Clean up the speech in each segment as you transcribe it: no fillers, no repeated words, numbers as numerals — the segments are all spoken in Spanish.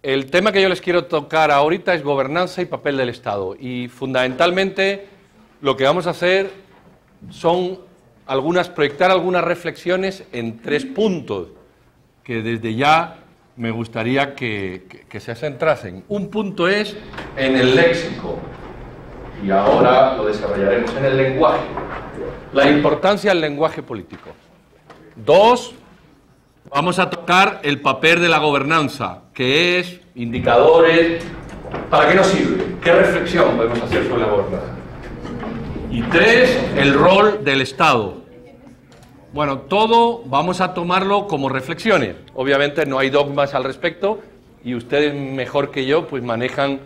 El tema que yo les quiero tocar ahorita es gobernanza y papel del Estado, y fundamentalmente lo que vamos a hacer son proyectar algunas reflexiones en tres puntos que desde ya me gustaría que se centrasen. Un punto es en el léxico, y ahora lo desarrollaremos en el lenguaje, la importancia del lenguaje político. Dos, vamos a tocar el papel de la gobernanza, que es indicadores, ¿para qué nos sirve? ¿Qué reflexión podemos hacer sobre la gobernanza? Y tres, el rol del Estado. Bueno, todo vamos a tomarlo como reflexiones. Obviamente no hay dogmas al respecto y ustedes mejor que yo pues manejan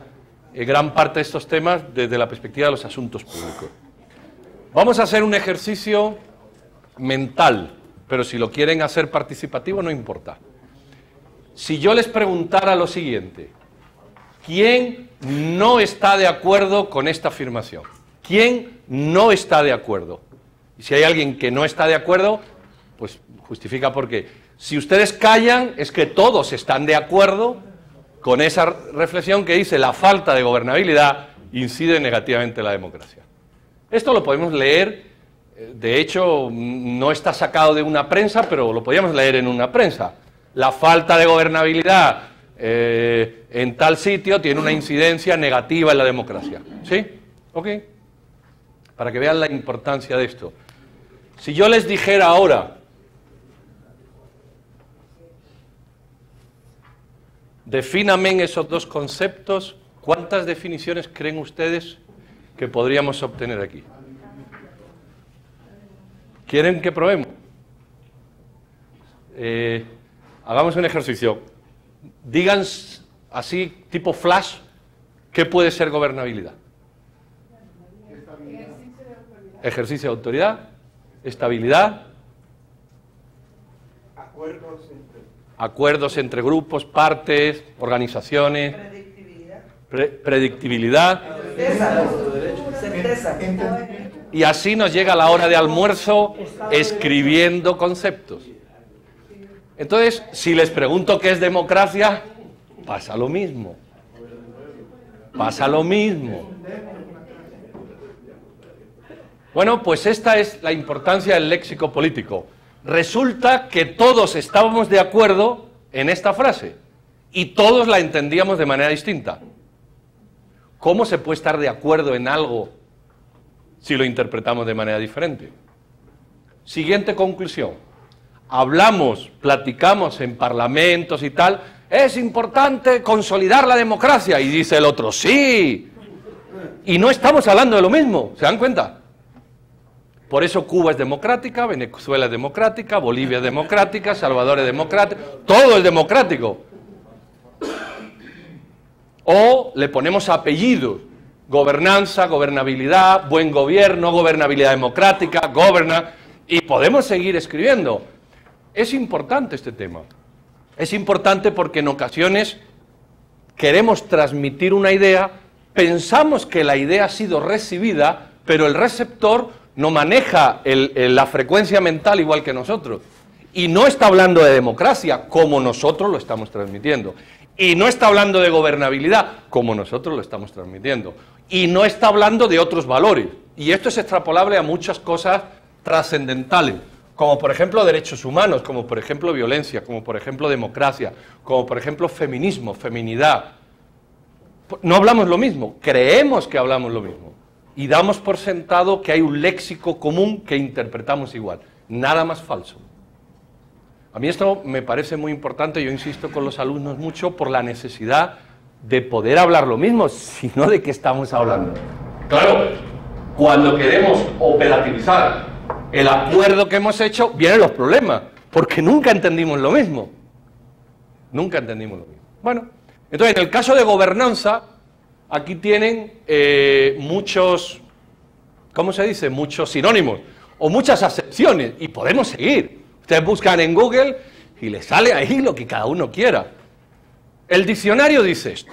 gran parte de estos temas desde la perspectiva de los asuntos públicos. Vamos a hacer un ejercicio mental, pero si lo quieren hacer participativo no importa. Si yo les preguntara lo siguiente: ¿quién no está de acuerdo con esta afirmación? ¿Quién no está de acuerdo? Y si hay alguien que no está de acuerdo, pues justifica por qué. Si ustedes callan, es que todos están de acuerdo con esa reflexión que dice: la falta de gobernabilidad incide negativamente en la democracia. Esto lo podemos leer, de hecho, no está sacado de una prensa, pero lo podíamos leer en una prensa. La falta de gobernabilidad en tal sitio tiene una incidencia negativa en la democracia. ¿Sí? ¿Ok? Para que vean la importancia de esto. Si yo les dijera ahora, defíname en esos dos conceptos, ¿cuántas definiciones creen ustedes que podríamos obtener aquí? ¿Quieren que probemos? Hagamos un ejercicio. Digan así, tipo flash, ¿qué puede ser gobernabilidad? Ejercicio de autoridad, estabilidad, acuerdos entre grupos, partes, organizaciones, predictibilidad, certeza. Y así nos llega la hora de almuerzo escribiendo conceptos. Entonces, si les pregunto qué es democracia, pasa lo mismo. Pasa lo mismo. Bueno, pues esta es la importancia del léxico político. Resulta que todos estábamos de acuerdo en esta frase y todos la entendíamos de manera distinta. ¿Cómo se puede estar de acuerdo en algo si lo interpretamos de manera diferente? Siguiente conclusión. Hablamos, platicamos en parlamentos y tal, es importante consolidar la democracia, y dice el otro, sí. Y no estamos hablando de lo mismo, ¿se dan cuenta? Por eso Cuba es democrática, Venezuela es democrática, Bolivia es democrática, Salvador es democrático, todo es democrático. O le ponemos apellidos: gobernanza, gobernabilidad, buen gobierno, gobernabilidad democrática, goberna, y podemos seguir escribiendo. Es importante este tema. Es importante porque en ocasiones queremos transmitir una idea, pensamos que la idea ha sido recibida, pero el receptor no maneja la frecuencia mental igual que nosotros, y no está hablando de democracia como nosotros lo estamos transmitiendo, y no está hablando de gobernabilidad como nosotros lo estamos transmitiendo, y no está hablando de otros valores. Y esto es extrapolable a muchas cosas trascendentales, como por ejemplo derechos humanos, como por ejemplo violencia, como por ejemplo democracia, como por ejemplo feminismo, feminidad. No hablamos lo mismo, creemos que hablamos lo mismo, y damos por sentado que hay un léxico común que interpretamos igual. Nada más falso. A mí esto me parece muy importante. Yo insisto con los alumnos mucho por la necesidad de poder hablar lo mismo, sino de qué estamos hablando. Claro, cuando queremos operativizar el acuerdo que hemos hecho, vienen los problemas, porque nunca entendimos lo mismo. Nunca entendimos lo mismo. Bueno, entonces en el caso de gobernanza, aquí tienen muchos, ¿cómo se dice? Muchos sinónimos o muchas acepciones, y podemos seguir. Ustedes buscan en Google y les sale ahí lo que cada uno quiera. El diccionario dice esto.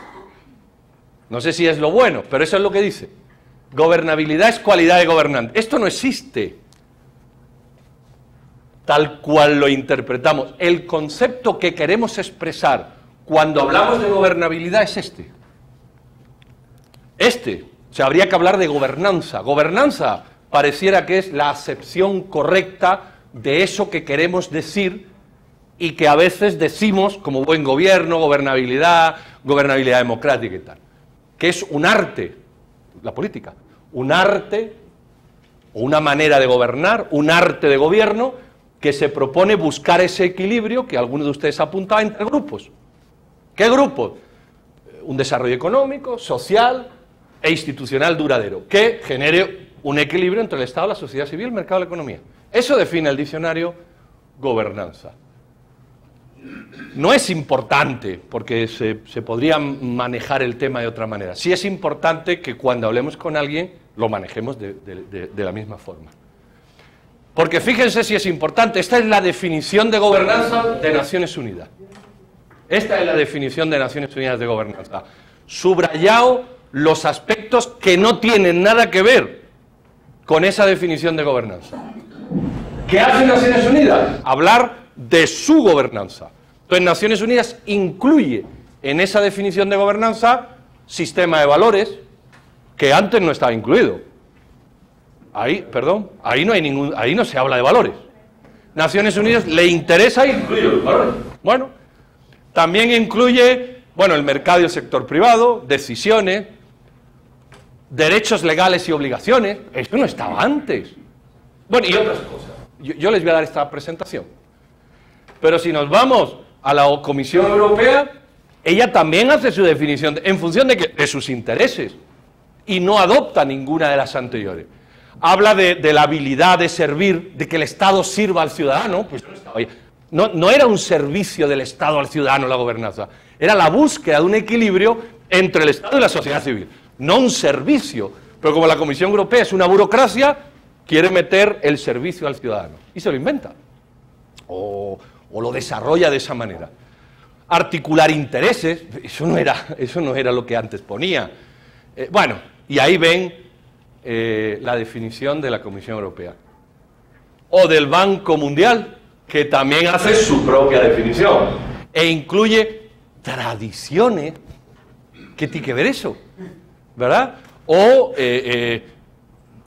No sé si es lo bueno, pero eso es lo que dice. Gobernabilidad es cualidad de gobernante. Esto no existe tal cual lo interpretamos. El concepto que queremos expresar cuando hablamos de gobernabilidad es este. O sea, habría que hablar de gobernanza. Gobernanza pareciera que es la acepción correcta de eso que queremos decir y que a veces decimos como buen gobierno, gobernabilidad, gobernabilidad democrática y tal. Que es un arte, la política, un arte o una manera de gobernar, un arte de gobierno que se propone buscar ese equilibrio que algunos de ustedes apuntaban entre grupos. ¿Qué grupos? Un desarrollo económico, social e institucional duradero, que genere un equilibrio entre el Estado, la sociedad civil, el mercado y la economía. Eso define el diccionario gobernanza. No es importante, porque se podría manejar el tema de otra manera. Sí es importante que cuando hablemos con alguien lo manejemos de la misma forma. Porque fíjense si es importante, esta es la definición de gobernanza de Naciones Unidas. Esta es la definición de Naciones Unidas de gobernanza. Subrayado los aspectos que no tienen nada que ver con esa definición de gobernanza. ¿Qué hace Naciones Unidas? Hablar de su gobernanza. Entonces, Naciones Unidas incluye en esa definición de gobernanza sistema de valores que antes no estaba incluido. Ahí no se habla de valores. Naciones Unidas le interesa incluir los valores. Bueno, también incluye, bueno, el mercado y el sector privado, decisiones, derechos legales y obligaciones. Esto no estaba antes. Bueno, y otras cosas. Yo les voy a dar esta presentación. Pero si nos vamos a la Comisión Europea, ella también hace su definición en función de sus intereses y no adopta ninguna de las anteriores. Habla de la habilidad de servir, de que el Estado sirva al ciudadano. Pues no era un servicio del Estado al ciudadano la gobernanza, era la búsqueda de un equilibrio entre el Estado y la sociedad civil, no un servicio. Pero como la Comisión Europea es una burocracia, quiere meter el servicio al ciudadano y se lo inventa o lo desarrolla de esa manera. Articular intereses, eso no era lo que antes ponía. Bueno, y ahí ven la definición de la Comisión Europea. O del Banco Mundial, que también hace su propia definición. E incluye tradiciones. ¿Qué tiene que ver eso? ¿Verdad? O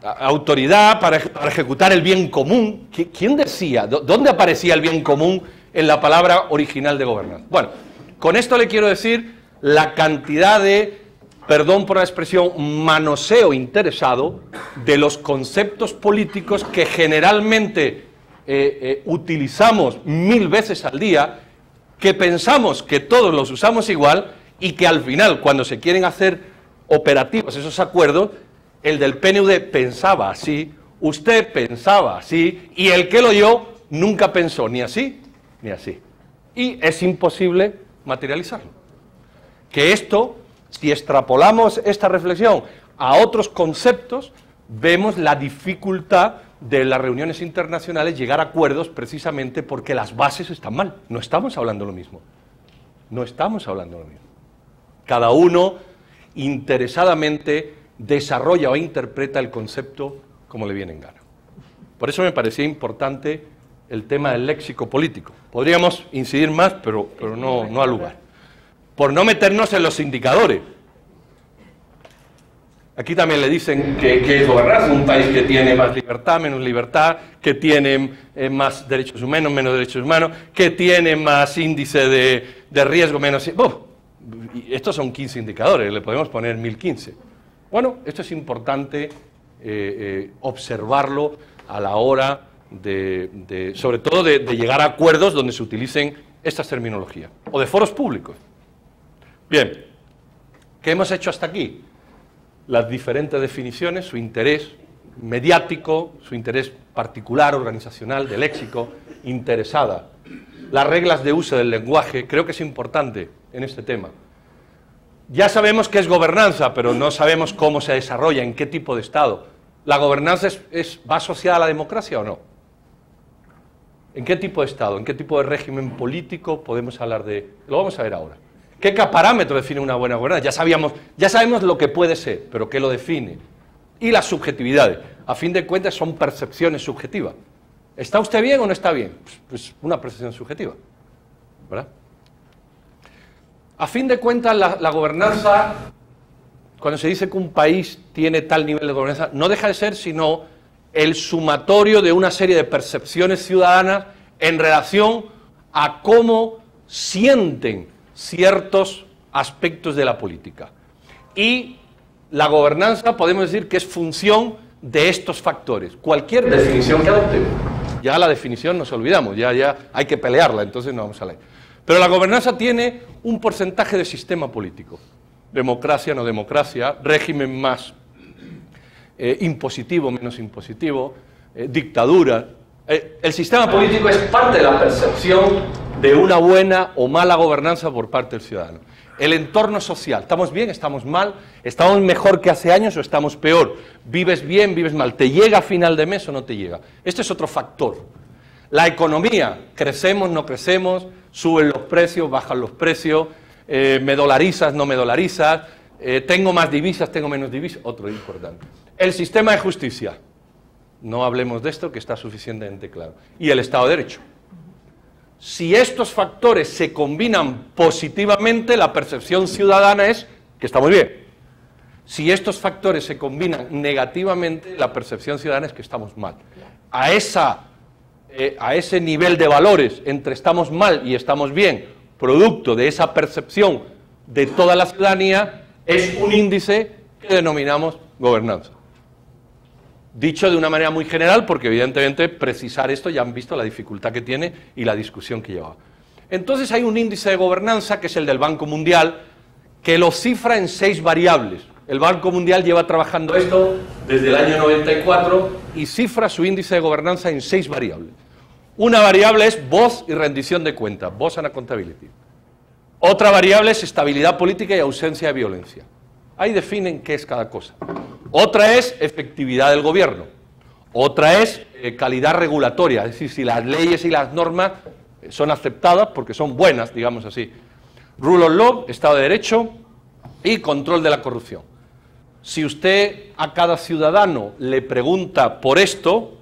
autoridad para ejecutar el bien común. ¿Quién decía? ¿Dónde aparecía el bien común en la palabra original de gobernanza? Bueno, con esto le quiero decir la cantidad de, perdón por la expresión, manoseo interesado de los conceptos políticos que generalmente utilizamos 1000 veces al día, que pensamos que todos los usamos igual y que al final, cuando se quieren hacer operativos esos acuerdos, el del PNUD pensaba así, usted pensaba así y el que lo oyó nunca pensó ni así ni así. Y es imposible materializarlo. Que esto, si extrapolamos esta reflexión a otros conceptos, vemos la dificultad de las reuniones internacionales llegar a acuerdos precisamente porque las bases están mal. No estamos hablando lo mismo. No estamos hablando lo mismo. Cada uno interesadamente desarrolla o interpreta el concepto como le viene en gana. Por eso me parecía importante el tema del léxico político. Podríamos incidir más, pero no al lugar. Por no meternos en los indicadores. Aquí también le dicen que es gobernanza, un país que tiene más libertad, menos libertad, que tiene más derechos humanos, menos derechos humanos, que tiene más índice de riesgo, menos... Estos son 15 indicadores, le podemos poner 1015. Bueno, esto es importante observarlo a la hora sobre todo de llegar a acuerdos donde se utilicen estas terminologías, o de foros públicos. Bien, ¿qué hemos hecho hasta aquí? Las diferentes definiciones, su interés mediático, su interés particular, organizacional, de léxico, interesada. Las reglas de uso del lenguaje, creo que es importante en este tema. Ya sabemos qué es gobernanza, pero no sabemos cómo se desarrolla, en qué tipo de Estado. ¿La gobernanza va asociada a la democracia o no? ¿En qué tipo de Estado, en qué tipo de régimen político podemos hablar de...? Lo vamos a ver ahora. ¿Qué parámetro define una buena gobernanza? Ya sabemos lo que puede ser, pero ¿qué lo define? Y las subjetividades. A fin de cuentas son percepciones subjetivas. ¿Está usted bien o no está bien? Pues una percepción subjetiva, ¿verdad? A fin de cuentas, la gobernanza, cuando se dice que un país tiene tal nivel de gobernanza, no deja de ser sino el sumatorio de una serie de percepciones ciudadanas en relación a cómo sienten ciertos aspectos de la política. Y la gobernanza podemos decir que es función de estos factores. Cualquier definición que adoptemos, ya la definición nos olvidamos, ya hay que pelearla, entonces no vamos a leer. Pero la gobernanza tiene un porcentaje de sistema político, democracia, no democracia, régimen más impositivo, menos impositivo, dictadura. El sistema político es parte de la percepción de una buena o mala gobernanza por parte del ciudadano. El entorno social, ¿estamos bien, estamos mal? ¿Estamos mejor que hace años o estamos peor? ¿Vives bien, vives mal? ¿Te llega a final de mes o no te llega? Este es otro factor. La economía, ¿crecemos, no crecemos? ¿Suben los precios, bajan los precios? ¿Me dolarizas, no me dolarizas? ¿Tengo más divisas, tengo menos divisas? Otro importante. El sistema de justicia. No hablemos de esto, que está suficientemente claro. Y el Estado de Derecho. Si estos factores se combinan positivamente, la percepción ciudadana es que está muy bien. Si estos factores se combinan negativamente, la percepción ciudadana es que estamos mal. A ese nivel de valores entre estamos mal y estamos bien, producto de esa percepción de toda la ciudadanía, es un índice que denominamos gobernanza. Dicho de una manera muy general, porque evidentemente precisar esto ya han visto la dificultad que tiene y la discusión que lleva. Entonces hay un índice de gobernanza, que es el del Banco Mundial, que lo cifra en 6 variables. El Banco Mundial lleva trabajando esto desde el año 94 y cifra su índice de gobernanza en 6 variables. Una variable es voz y rendición de cuentas, voz and accountability. Otra variable es estabilidad política y ausencia de violencia. Ahí definen qué es cada cosa. Otra es efectividad del gobierno, otra es calidad regulatoria, es decir, si las leyes y las normas son aceptadas porque son buenas, digamos así. Rule of law, Estado de Derecho y control de la corrupción. Si usted a cada ciudadano le pregunta por esto,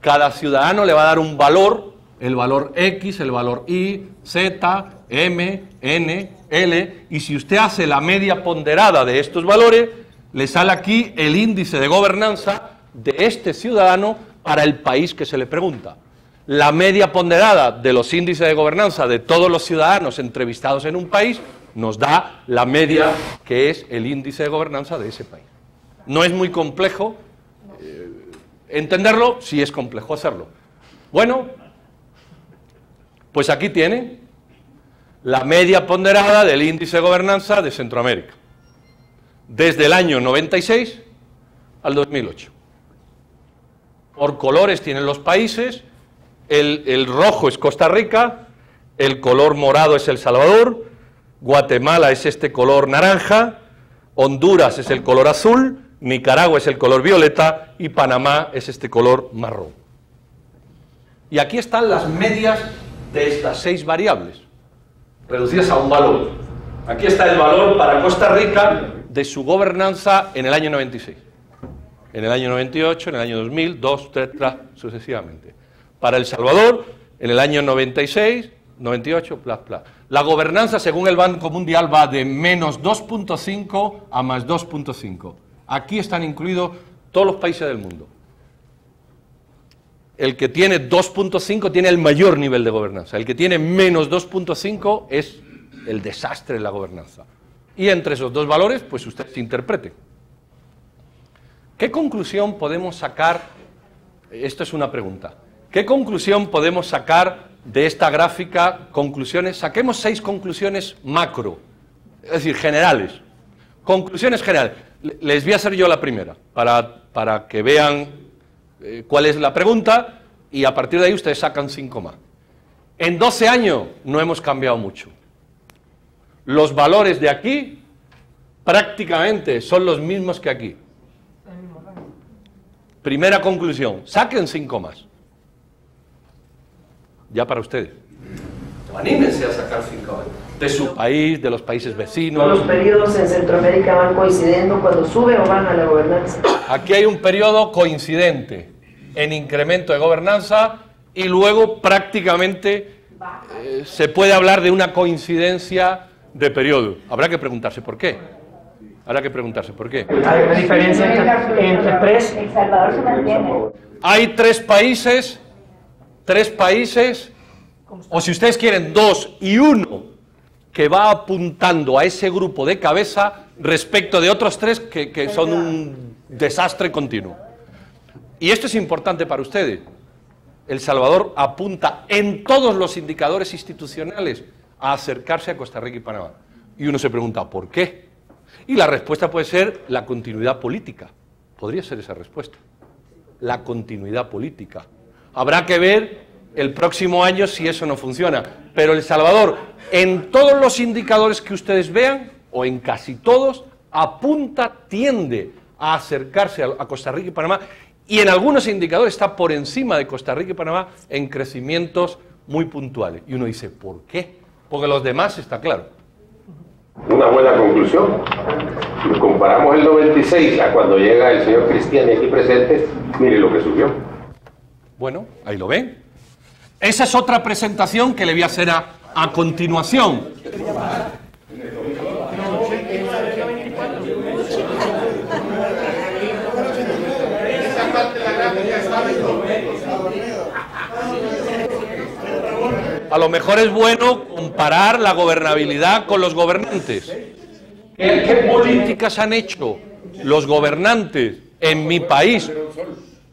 cada ciudadano le va a dar un valor, el valor X, el valor Y, Z, M, N, L, y si usted hace la media ponderada de estos valores, le sale aquí el índice de gobernanza de este ciudadano para el país que se le pregunta. La media ponderada de los índices de gobernanza de todos los ciudadanos entrevistados en un país nos da la media que es el índice de gobernanza de ese país. No es muy complejo entenderlo, sí es complejo hacerlo. Bueno, pues aquí tiene la media ponderada del índice de gobernanza de Centroamérica. Desde el año 96 al 2008. Por colores tienen los países, el rojo es Costa Rica, el color morado es El Salvador, Guatemala es este color naranja, Honduras es el color azul, Nicaragua es el color violeta y Panamá es este color marrón. Y aquí están las medias de estas 6 variables, reducidas a un valor. Aquí está el valor para Costa Rica de su gobernanza en el año 96, en el año 98, en el año 2000, 2, 3, 3, sucesivamente. Para El Salvador, en el año 96, 98, bla, bla. La gobernanza, según el Banco Mundial, va de menos 2.5 a más 2.5. Aquí están incluidos todos los países del mundo. El que tiene 2.5 tiene el mayor nivel de gobernanza. El que tiene menos 2.5 es el desastre de la gobernanza. Y entre esos dos valores, pues usted se interprete. ¿Qué conclusión podemos sacar? Esto es una pregunta. ¿Qué conclusión podemos sacar de esta gráfica? Conclusiones. Saquemos 6 conclusiones macro, es decir, generales. Conclusiones generales. Les voy a hacer yo la primera, para que vean cuál es la pregunta, y a partir de ahí ustedes sacan 5 más. En 12 años no hemos cambiado mucho. Los valores de aquí prácticamente son los mismos que aquí. Primera conclusión, saquen 5 más. Ya para ustedes. Anímense a sacar finca hoy. De su país, de los países vecinos. Los periodos en Centroamérica van coincidiendo cuando sube o baja la gobernanza. Aquí hay un periodo coincidente en incremento de gobernanza y luego prácticamente se puede hablar de una coincidencia de periodo. Habrá que preguntarse por qué. Habrá que preguntarse por qué. Hay una diferencia entre tres. El Salvador se mantiene. Hay tres países, o si ustedes quieren, dos y uno, que va apuntando a ese grupo de cabeza respecto de otros tres que son un desastre continuo. Y esto es importante para ustedes. El Salvador apunta en todos los indicadores institucionales a acercarse a Costa Rica y Panamá. Y uno se pregunta, ¿por qué? Y la respuesta puede ser la continuidad política. Podría ser esa respuesta. La continuidad política. Habrá que ver el próximo año si eso no funciona. Pero El Salvador, en todos los indicadores que ustedes vean, o en casi todos, apunta, tiende a acercarse a Costa Rica y Panamá, y en algunos indicadores está por encima de Costa Rica y Panamá en crecimientos muy puntuales. Y uno dice, ¿por qué? Porque los demás está claro. Una buena conclusión. Si comparamos el 96 a cuando llega el señor Cristiani aquí presente, mire lo que subió. Bueno, ahí lo ven. Esa es otra presentación que le voy a hacer a continuación. A lo mejor es bueno comparar la gobernabilidad con los gobernantes. ¿Qué políticas han hecho los gobernantes en mi país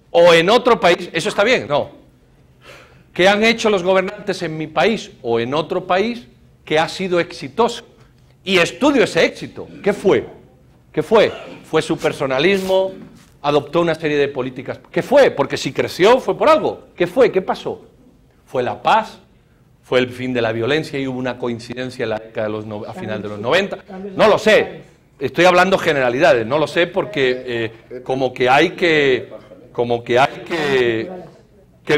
o en otro país? ¿Eso está bien? No. ¿Qué han hecho los gobernantes en mi país o en otro país que ha sido exitoso? Y estudio ese éxito. ¿Qué fue? ¿Qué fue? ¿Fue su personalismo? ¿Adoptó una serie de políticas? ¿Qué fue? Porque si creció fue por algo. ¿Qué fue? ¿Qué pasó? ¿Fue la paz? ¿Fue el fin de la violencia y hubo una coincidencia en la década de los a final de los 90? No lo sé. Estoy hablando generalidades. No lo sé porque como que hay que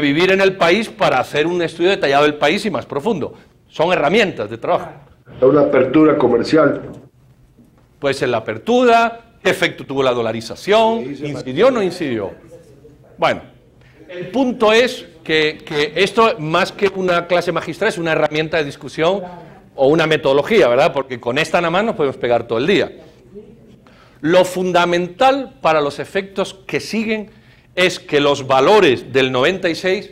vivir en el país para hacer un estudio detallado del país y más profundo. Son herramientas de trabajo. ¿Una apertura comercial? Puede ser la apertura, qué efecto tuvo la dolarización, incidió o no incidió. Bueno, el punto es que esto, más que una clase magistral, es una herramienta de discusión o una metodología, ¿verdad? Porque con esta nada más nos podemos pegar todo el día. Lo fundamental para los efectos que siguen es que los valores del 96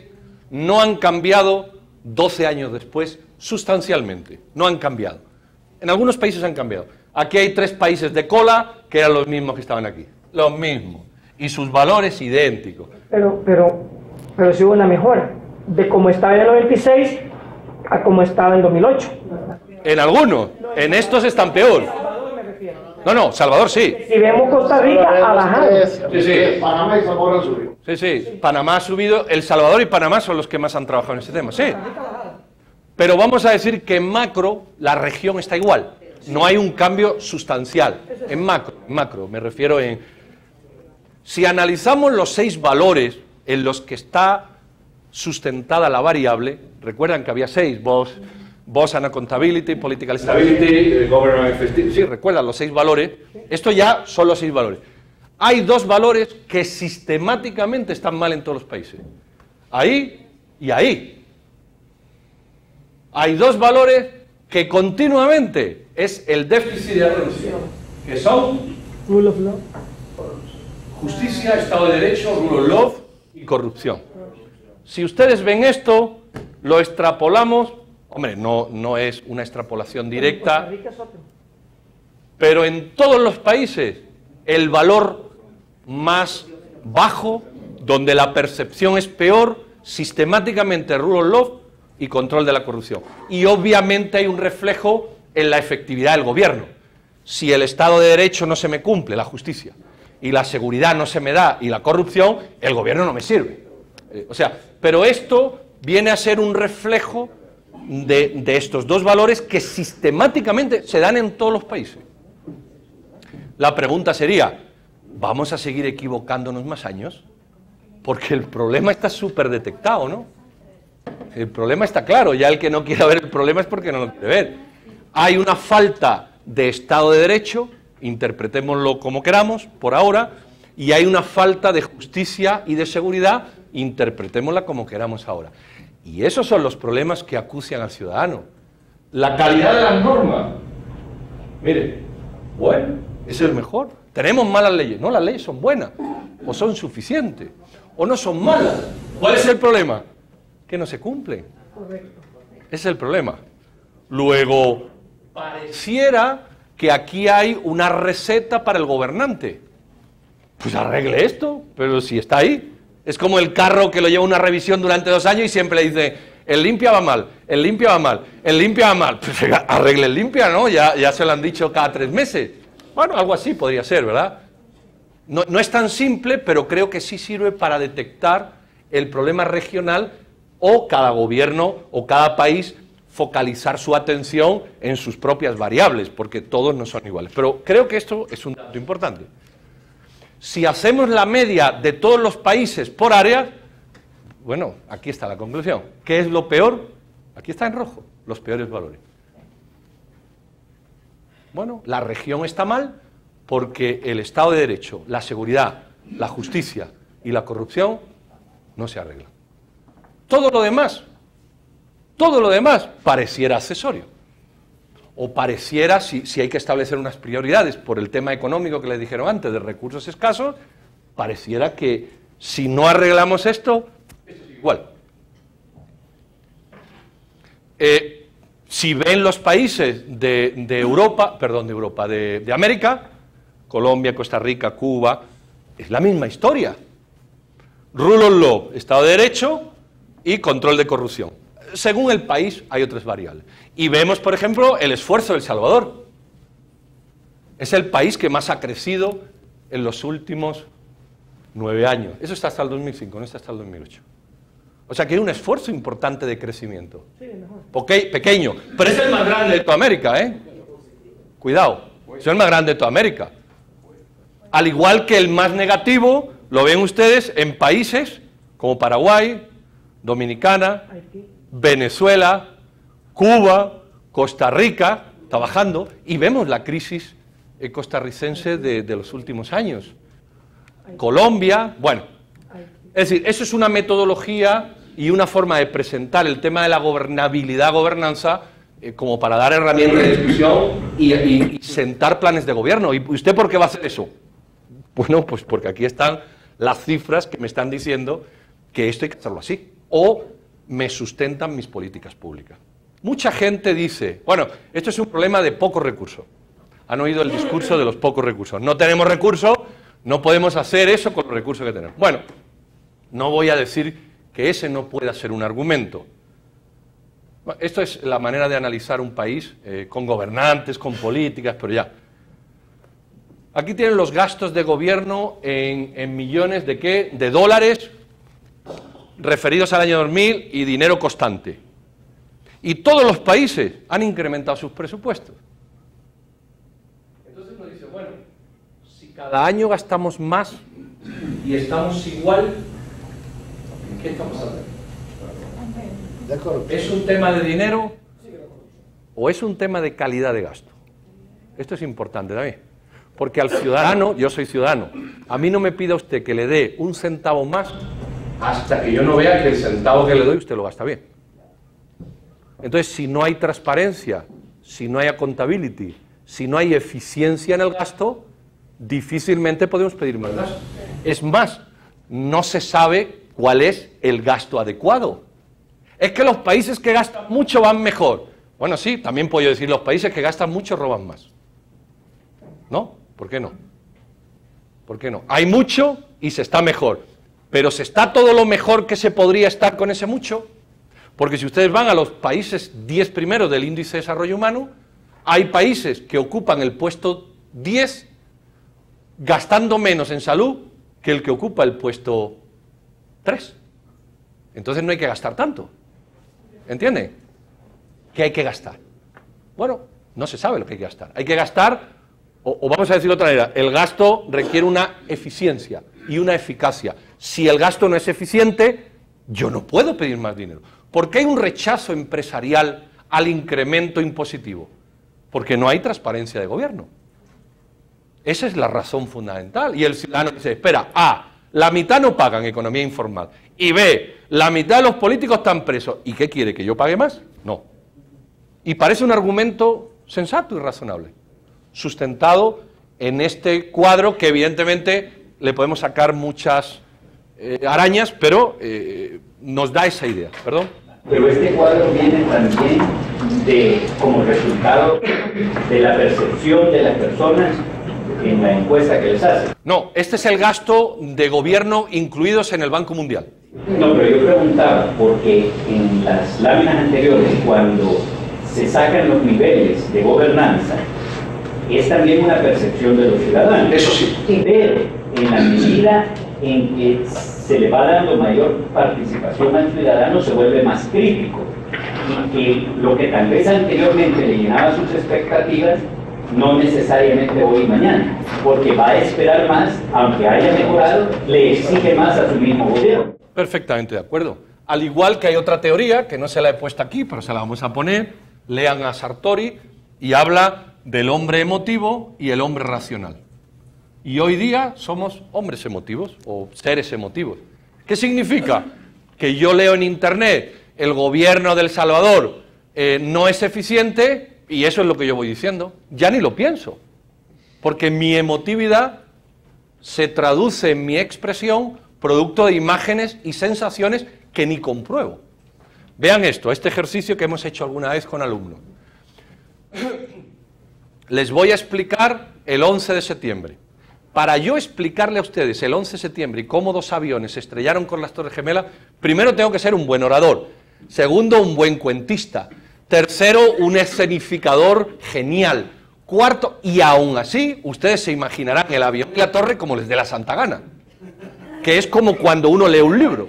no han cambiado 12 años después sustancialmente, no han cambiado. En algunos países han cambiado. Aquí hay tres países de cola que eran los mismos que estaban aquí, los mismos, y sus valores idénticos. Pero sí hubo una mejora, de cómo estaba en el 96 a cómo estaba en el 2008. En algunos, en estos están peor. No, no, Salvador sí. Si vemos Costa Rica, ha bajado. Sí, sí. Panamá y Salvador han subido. Sí, sí, Panamá ha subido. El Salvador y Panamá son los que más han trabajado en este tema, sí. Pero vamos a decir que en macro la región está igual. No hay un cambio sustancial. En macro, me refiero en... Si analizamos los 6 valores en los que está sustentada la variable, recuerdan que había 6, Boss and Accountability, Political Stability, Government Efficiency. Sí, recuerdan los 6 valores. Esto ya son los 6 valores. Hay 2 valores que sistemáticamente están mal en todos los países. Ahí y ahí. Hay 2 valores que continuamente es el déficit de atención, que son rule of law, justicia, Estado de Derecho, rule of law y corrupción. Si ustedes ven esto, lo extrapolamos. Hombre, no es una extrapolación directa, pero en todos los países el valor más bajo, donde la percepción es peor, sistemáticamente rule of law y control de la corrupción. Y obviamente hay un reflejo en la efectividad del gobierno. Si el Estado de Derecho no se me cumple, la justicia, y la seguridad no se me da, y la corrupción, el gobierno no me sirve. O sea, pero esto viene a ser un reflejo de estos 2 valores que sistemáticamente se dan en todos los países. La pregunta sería, ¿vamos a seguir equivocándonos más años? Porque el problema está súper detectado, ¿no? el problema está claro, ya el que no quiera ver el problema es porque no lo quiere ver. Hay una falta de Estado de Derecho, interpretémoslo como queramos, por ahora, y hay una falta de justicia y de seguridad, interpretémosla como queramos ahora. Y esos son los problemas que acucian al ciudadano. La calidad de las normas. Mire, bueno, es el mejor. Tenemos malas leyes. No, las leyes son buenas, o son suficientes, o no son malas. ¿Cuál es el problema? Que no se cumplen. Ese es el problema. Luego, pareciera que aquí hay una receta para el gobernante. Pues arregle esto, pero si está ahí. Es como el carro que lo lleva a una revisión durante 2 años y siempre le dice, el limpia va mal, el limpia va mal, el limpia va mal. Pues arregle el limpia, ¿no? Ya se lo han dicho cada 3 meses. Bueno, algo así podría ser, ¿verdad? No es tan simple, pero creo que sí sirve para detectar el problema regional o cada gobierno o cada país focalizar su atención en sus propias variables, porque todos no son iguales. Pero creo que esto es un dato importante. Si hacemos la media de todos los países por áreas, bueno, aquí está la conclusión. ¿Qué es lo peor? Aquí está en rojo, los peores valores. Bueno, la región está mal porque el Estado de Derecho, la seguridad, la justicia y la corrupción no se arreglan. Todo lo demás pareciera accesorio. O pareciera, si hay que establecer unas prioridades por el tema económico que les dijeron antes, de recursos escasos, pareciera que si no arreglamos esto, es igual. Si ven los países de América, Colombia, Costa Rica, Cuba, es la misma historia. Rule of law, Estado de Derecho y control de corrupción. Según el país hay otras variables. Y vemos, por ejemplo, el esfuerzo de El Salvador. Es el país que más ha crecido en los últimos 9 años. Eso está hasta el 2005, no está hasta el 2008. O sea que hay un esfuerzo importante de crecimiento. Pequeño, pero es el más grande de toda América, ¿eh? Cuidado, es el más grande de toda América. Al igual que el más negativo, lo ven ustedes en países como Paraguay, Dominicana, Venezuela, Cuba, Costa Rica, está bajando, y vemos la crisis costarricense de los últimos años. Colombia, bueno, es decir, eso es una metodología y una forma de presentar el tema de la gobernabilidad, gobernanza, como para dar herramientas de discusión y sentar planes de gobierno. ¿Y usted por qué va a hacer eso? Bueno, pues porque aquí están las cifras que me están diciendo que esto hay que hacerlo así, o me sustentan mis políticas públicas. Mucha gente dice, bueno, esto es un problema de pocos recursos. Han oído el discurso de los pocos recursos. No tenemos recursos, no podemos hacer eso con los recursos que tenemos. Bueno, no voy a decir que ese no pueda ser un argumento. Esto es la manera de analizar un país con gobernantes, con políticas, pero ya. Aquí tienen los gastos de gobierno en millones de ¿qué? De dólares referidos al año 2000 y dinero constante. Y todos los países han incrementado sus presupuestos. Entonces uno dice, bueno, si cada año gastamos más y estamos igual, ¿qué estamos hablando? ¿Es un tema de dinero o es un tema de calidad de gasto? Esto es importante también, porque al ciudadano, yo soy ciudadano, a mí no me pida usted que le dé un centavo más hasta que yo no vea que el centavo que le doy usted lo gasta bien. Entonces, si no hay transparencia, si no hay accountability, si no hay eficiencia en el gasto, difícilmente podemos pedir más gasto. Es más, no se sabe cuál es el gasto adecuado. Es que los países que gastan mucho van mejor. Bueno, sí, también puedo decir los países que gastan mucho roban más. ¿No? ¿Por qué no? ¿Por qué no? Hay mucho y se está mejor. Pero ¿se está todo lo mejor que se podría estar con ese mucho? Porque si ustedes van a los países 10 primeros del índice de desarrollo humano, hay países que ocupan el puesto 10 gastando menos en salud que el que ocupa el puesto 3. Entonces no hay que gastar tanto. ¿Entienden? ¿Qué hay que gastar? Bueno, no se sabe lo que hay que gastar. Hay que gastar, o vamos a decirlo de otra manera, el gasto requiere una eficiencia y una eficacia. Si el gasto no es eficiente, yo no puedo pedir más dinero. ¿Por qué hay un rechazo empresarial al incremento impositivo? Porque no hay transparencia de gobierno. Esa es la razón fundamental. Y el ciudadano dice, espera, A, la mitad no pagan economía informal. Y B, la mitad de los políticos están presos. ¿Y qué quiere? ¿Que yo pague más? No. Y parece un argumento sensato y razonable, sustentado en este cuadro que evidentemente le podemos sacar muchas arañas, pero nos da esa idea. Perdón. Pero este cuadro viene también de, como resultado de la percepción de las personas en la encuesta que les hace. No, este es el gasto de gobierno incluidos en el Banco Mundial. No, pero yo preguntaba, porque en las láminas anteriores, cuando se sacan los niveles de gobernanza, es también una percepción de los ciudadanos. Eso sí. Pero en la medida en que se le va dando mayor participación al ciudadano, se vuelve más crítico. Y que lo que tal vez anteriormente le llenaba sus expectativas, no necesariamente hoy y mañana, porque va a esperar más, aunque haya mejorado, le exige más a su mismo gobierno. Perfectamente de acuerdo. Al igual que hay otra teoría, que no se la he puesto aquí, pero se la vamos a poner, lean a Sartori, y habla del hombre emotivo y el hombre racional. Y hoy día somos hombres emotivos o seres emotivos. ¿Qué significa? Que yo leo en internet, el gobierno del Salvador no es eficiente, y eso es lo que yo voy diciendo, ya ni lo pienso, porque mi emotividad se traduce en mi expresión producto de imágenes y sensaciones que ni compruebo. Vean esto, este ejercicio que hemos hecho alguna vez con alumnos. Les voy a explicar el 11 de septiembre. Para yo explicarle a ustedes el 11 de septiembre y cómo dos aviones se estrellaron con las Torres Gemelas, primero tengo que ser un buen orador, segundo un buen cuentista, tercero, un escenificador genial. Cuarto, y aún así, ustedes se imaginarán el avión y la torre como les dé la santa gana. Que es como cuando uno lee un libro.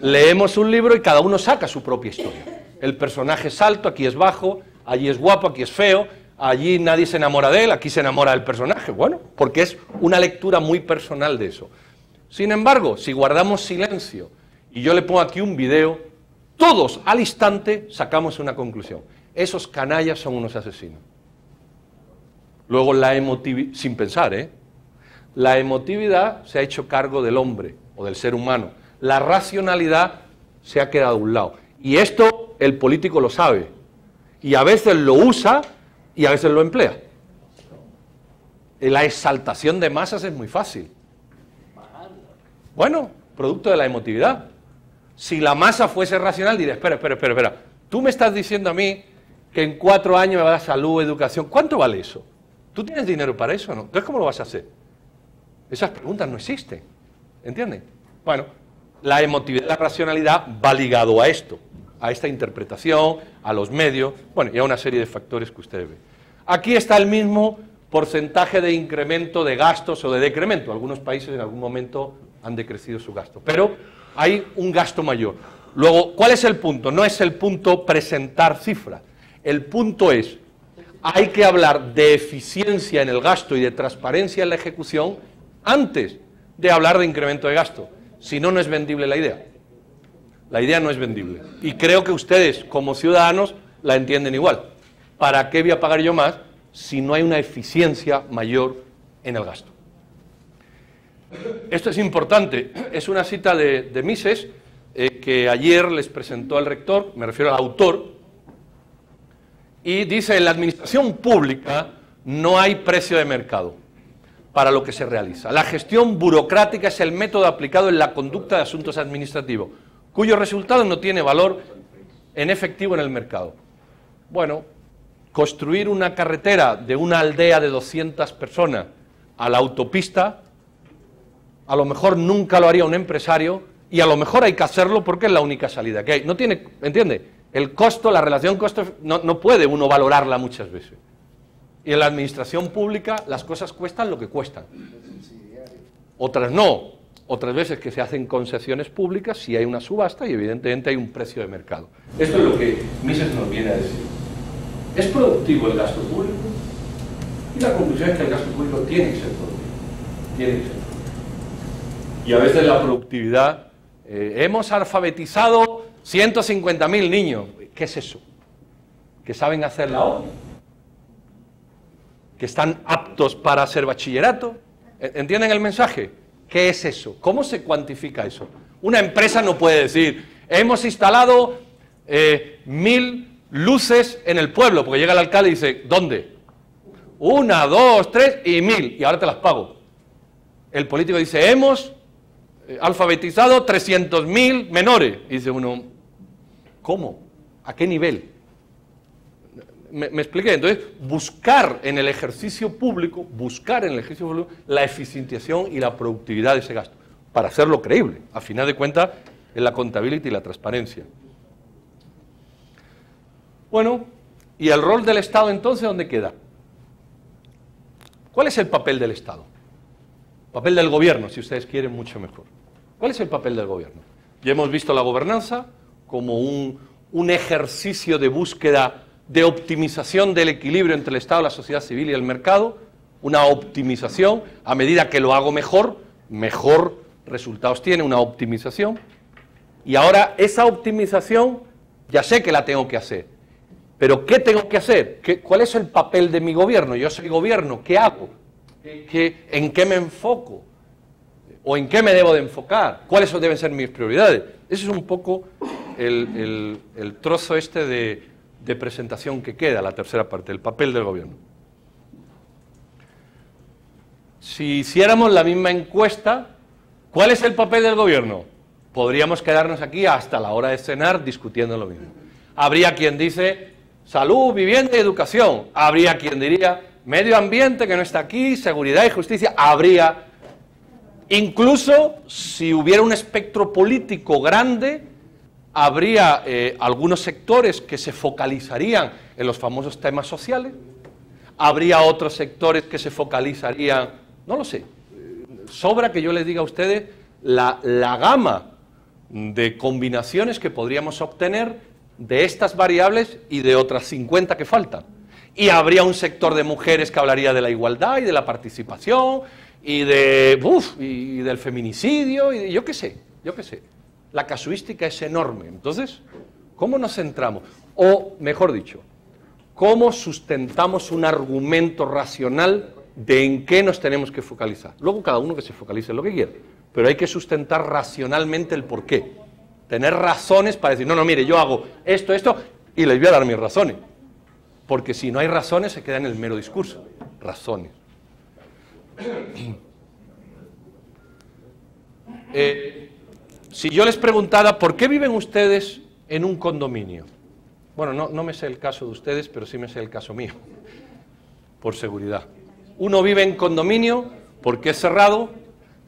Leemos un libro y cada uno saca su propia historia. El personaje es alto, aquí es bajo, allí es guapo, aquí es feo, allí nadie se enamora de él, aquí se enamora del personaje. Bueno, porque es una lectura muy personal de eso. Sin embargo, si guardamos silencio, y yo le pongo aquí un video, todos al instante sacamos una conclusión. Esos canallas son unos asesinos. Luego la emotividad, sin pensar, la emotividad se ha hecho cargo del hombre o del ser humano. La racionalidad se ha quedado a un lado. Y esto el político lo sabe. Y a veces lo usa y a veces lo emplea. La exaltación de masas es muy fácil. Bueno, producto de la emotividad. Si la masa fuese racional, diría, espera, tú me estás diciendo a mí que en 4 años me va a dar salud, educación, ¿cuánto vale eso? ¿Tú tienes dinero para eso o no? Entonces, ¿cómo lo vas a hacer? Esas preguntas no existen, ¿entiendes? Bueno, la emotividad, la racionalidad va ligado a esto, a esta interpretación, a los medios, bueno, y a una serie de factores que ustedes ven. Aquí está el mismo porcentaje de incremento de gastos o de decremento. Algunos países en algún momento han decrecido su gasto, pero hay un gasto mayor. Luego, ¿cuál es el punto? No es el punto presentar cifras. El punto es, hay que hablar de eficiencia en el gasto y de transparencia en la ejecución antes de hablar de incremento de gasto. Si no, no es vendible la idea. La idea no es vendible. Y creo que ustedes, como ciudadanos, la entienden igual. ¿Para qué voy a pagar yo más si no hay una eficiencia mayor en el gasto? Esto es importante, es una cita de Mises que ayer les presentó al rector, me refiero al autor, y dice, en la administración pública no hay precio de mercado para lo que se realiza. La gestión burocrática es el método aplicado en la conducta de asuntos administrativos, cuyo resultado no tiene valor en efectivo en el mercado. Bueno, construir una carretera de una aldea de 200 personas a la autopista, a lo mejor nunca lo haría un empresario y a lo mejor hay que hacerlo porque es la única salida que hay. No tiene, ¿entiende? El costo, la relación costo, no puede uno valorarla muchas veces. Y en la administración pública las cosas cuestan lo que cuestan. Otras no. Otras veces que se hacen concesiones públicas si hay una subasta y evidentemente hay un precio de mercado. Esto es lo que Mises nos viene a decir. ¿Es productivo el gasto público? Y la conclusión es que el gasto público tiene que ser productivo. Tiene que ser productivo. Y a veces la productividad, hemos alfabetizado 150.000 niños. ¿Qué es eso? Que saben hacer la ONU, que están aptos para hacer bachillerato. ¿Entienden el mensaje? ¿Qué es eso? ¿Cómo se cuantifica eso? Una empresa no puede decir, hemos instalado 1000 luces en el pueblo, porque llega el alcalde y dice, ¿dónde? 1, 2, 3 y 1000, y ahora te las pago. El político dice, hemos alfabetizado 300.000 menores. Y dice uno, ¿cómo? ¿A qué nivel? ¿Me expliqué? Entonces, buscar en el ejercicio público la eficientización y la productividad de ese gasto, para hacerlo creíble. A final de cuentas, es la contabilidad y la transparencia. Bueno, ¿y el rol del Estado entonces dónde queda? ¿Cuál es el papel del Estado? Papel del gobierno, si ustedes quieren, mucho mejor. ¿Cuál es el papel del gobierno? Ya hemos visto la gobernanza como un ejercicio de búsqueda de optimización del equilibrio entre el Estado, la sociedad civil y el mercado, una optimización, a medida que lo hago mejor, mejor resultados tiene, una optimización. Y ahora esa optimización, ya sé que la tengo que hacer, pero ¿qué tengo que hacer? ¿Cuál es el papel de mi gobierno? Yo soy gobierno, ¿qué hago? ¿En qué me enfoco? ¿O en qué me debo de enfocar? ¿Cuáles deben ser mis prioridades? Ese es un poco el trozo este de presentación que queda, la tercera parte, el papel del gobierno. Si hiciéramos la misma encuesta, ¿cuál es el papel del gobierno? Podríamos quedarnos aquí hasta la hora de cenar discutiendo lo mismo. Habría quien dice salud, vivienda y educación. Habría quien diría medio ambiente, que no está aquí, seguridad y justicia. Habría, incluso si hubiera un espectro político grande, habría algunos sectores que se focalizarían en los famosos temas sociales, habría otros sectores que se focalizarían, no lo sé, sobra que yo les diga a ustedes la gama de combinaciones que podríamos obtener de estas variables y de otras 50 que faltan. Y habría un sector de mujeres que hablaría de la igualdad y de la participación y y del feminicidio y yo qué sé, yo qué sé. La casuística es enorme. Entonces, ¿cómo nos centramos? O, mejor dicho, ¿cómo sustentamos un argumento racional de en qué nos tenemos que focalizar? Luego cada uno que se focalice en lo que quiera, pero hay que sustentar racionalmente el por qué. Tener razones para decir, no, no, mire, yo hago esto, esto, y les voy a dar mis razones. Porque si no hay razones, se queda en el mero discurso. Razones. Si yo les preguntara, ¿por qué viven ustedes en un condominio? Bueno, no me sé el caso de ustedes, pero sí me sé el caso mío, por seguridad. Uno vive en condominio porque es cerrado,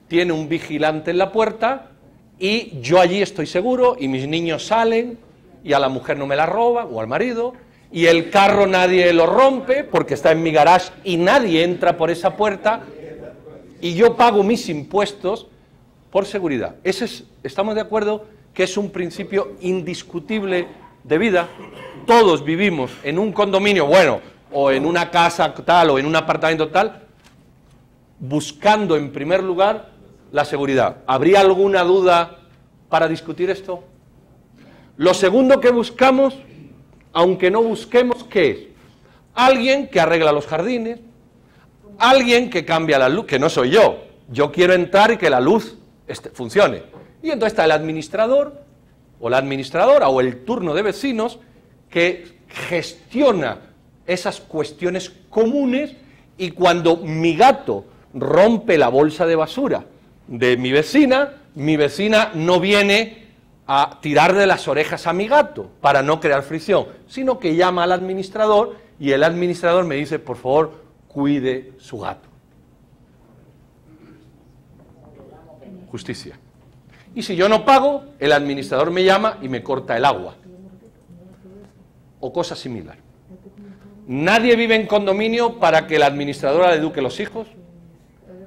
tiene un vigilante en la puerta y yo allí estoy seguro y mis niños salen y a la mujer no me la roba o al marido y el carro nadie lo rompe porque está en mi garage y nadie entra por esa puerta y yo pago mis impuestos por seguridad. Ese es, estamos de acuerdo que es un principio indiscutible de vida. Todos vivimos en un condominio, bueno, o en una casa tal, o en un apartamento tal, buscando en primer lugar la seguridad. ¿Habría alguna duda para discutir esto? Lo segundo que buscamos, aunque no busquemos, ¿qué es? Alguien que arregla los jardines, alguien que cambia la luz, que no soy yo. Yo quiero entrar y que la luz funcione. Y entonces está el administrador o la administradora o el turno de vecinos que gestiona esas cuestiones comunes y cuando mi gato rompe la bolsa de basura de mi vecina no viene a tirar de las orejas a mi gato para no crear fricción, sino que llama al administrador y el administrador me dice, por favor, cuide su gato. Justicia. Y si yo no pago, el administrador me llama y me corta el agua. O cosa similar. Nadie vive en condominio para que la administradora le eduque a los hijos.